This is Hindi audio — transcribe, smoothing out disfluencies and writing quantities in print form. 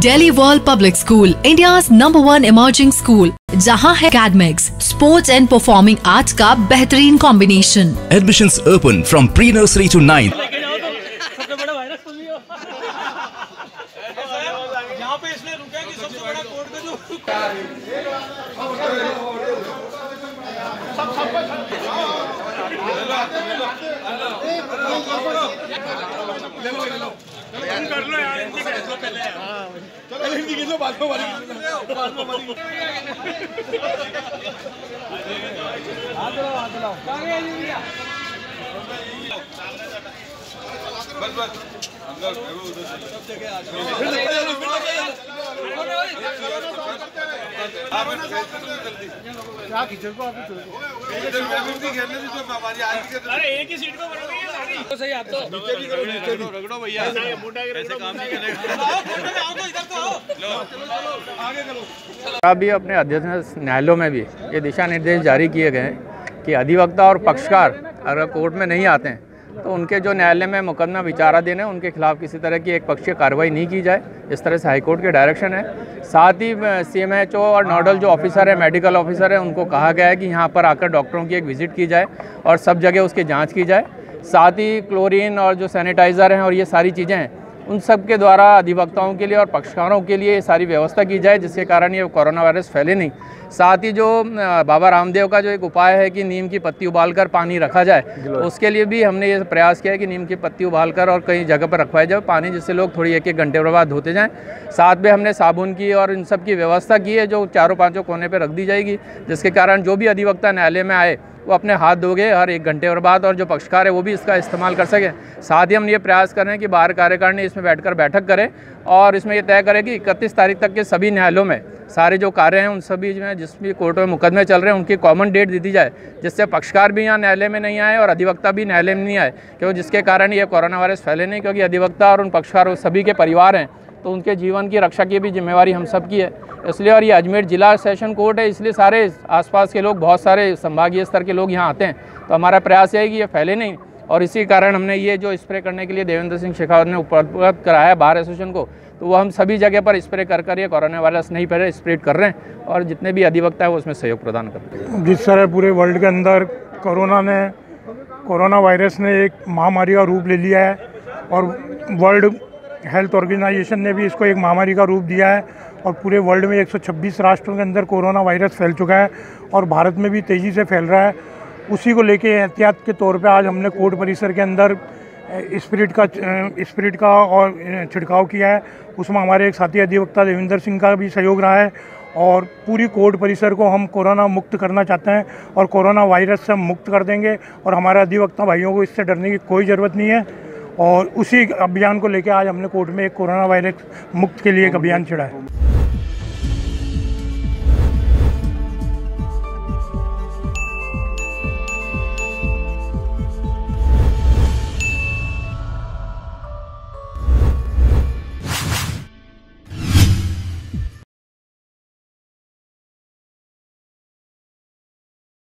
Delhi World Public School, India's #1 emerging school, जहाँ है academics, sports and performing arts का बेहतरीन combination. Admissions open from pre-nursery to 9th. अरे एक ही सीट पे तो सही आप तो रगड़ो भैया ऐसे काम नहीं करेगा। अभी अपने अध्यक्ष न्यायालयों में भी ये दिशा निर्देश जारी किए गए हैं कि अधिवक्ता और पक्षकार अगर कोर्ट में नहीं आते हैं तो उनके जो न्यायालय में मुकदमा विचाराधीन है उनके खिलाफ किसी तरह की एक पक्षीय कार्रवाई नहीं की जाए, इस तरह से हाईकोर्ट के डायरेक्शन है। साथ ही CMHO और नोडल जो ऑफिसर है, मेडिकल ऑफिसर है, उनको कहा गया है कि यहाँ पर आकर डॉक्टरों की एक विजिट की जाए और सब जगह उसकी जाँच की जाए। साथ ही क्लोरीन और जो सैनिटाइज़र हैं और ये सारी चीज़ें हैं, उन सब के द्वारा अधिवक्ताओं के लिए और पक्षकारों के लिए सारी व्यवस्था की जाए जिसके कारण ये कोरोना वायरस फैले नहीं। साथ ही जो बाबा रामदेव का जो एक उपाय है कि नीम की पत्ती उबालकर पानी रखा जाए, उसके लिए भी हमने ये प्रयास किया है कि नीम की पत्ती उबालकर और कई जगह पर रखवाया जाए पानी, जिससे लोग थोड़ी एक घंटे बाद धोते जाएँ। साथ में हमने साबुन की और इन सब की व्यवस्था की है जो चारों पाँचों कोने पर रख दी जाएगी, जिसके कारण जो भी अधिवक्ता न्यायालय में आए वो अपने हाथ धोगे हर एक घंटे और बाद, और जो पक्षकार है वो भी इसका इस्तेमाल कर सके। साथ ही हम ये प्रयास कर रहे हैं कि बार कार्यकारिणी इसमें बैठकर बैठक करें और इसमें ये तय करें कि 31 तारीख तक के सभी न्यायालयों में सारे जो कार्य हैं उन सभी में जिस भी कोर्टों में मुकदमे चल रहे हैं उनकी कॉमन डेट दे दी जाए, जिससे पक्षकार भी यहाँ न्यायालय में नहीं आए और अधिवक्ता भी न्यायालय में नहीं आए, क्योंकि जिसके कारण ये कोरोना वायरस फैले नहीं, क्योंकि अधिवक्ता और उन पक्षकार सभी के परिवार हैं तो उनके जीवन की रक्षा की भी जिम्मेवारी हम सब की है इसलिए। और ये अजमेर जिला सेशन कोर्ट है इसलिए सारे आसपास के लोग, बहुत सारे संभागीय स्तर के लोग यहाँ आते हैं, तो हमारा प्रयास है कि ये फैले नहीं। और इसी कारण हमने ये जो स्प्रे करने के लिए देवेंद्र सिंह शेखावत ने उपलब्ध कराया बार एसोसिएशन को, तो वो हम सभी जगह पर स्प्रे कर कर ये कोरोना वायरस नहीं फैले स्प्रेड कर रहे हैं और जितने भी अधिवक्ता है वो उसमें सहयोग प्रदान कर रहे हैं। जिस तरह पूरे वर्ल्ड के अंदर कोरोना वायरस ने एक महामारी का रूप ले लिया है और वर्ल्ड हेल्थ ऑर्गेनाइजेशन ने भी इसको एक महामारी का रूप दिया है और पूरे वर्ल्ड में 126 राष्ट्रों के अंदर कोरोना वायरस फैल चुका है और भारत में भी तेज़ी से फैल रहा है। उसी को लेके एहतियात के तौर पे आज हमने कोर्ट परिसर के अंदर स्पिरिट का और छिड़काव किया है। उसमें हमारे एक साथी अधिवक्ता देवेंद्र सिंह का भी सहयोग रहा है और पूरी कोर्ट परिसर को हम कोरोना मुक्त करना चाहते हैं और कोरोना वायरस से मुक्त कर देंगे और हमारे अधिवक्ता भाइयों को इससे डरने की कोई ज़रूरत नहीं है। और उसी अभियान को लेकर आज हमने कोर्ट में एक कोरोना वायरस मुक्त के लिए एक अभियान छेड़ा है।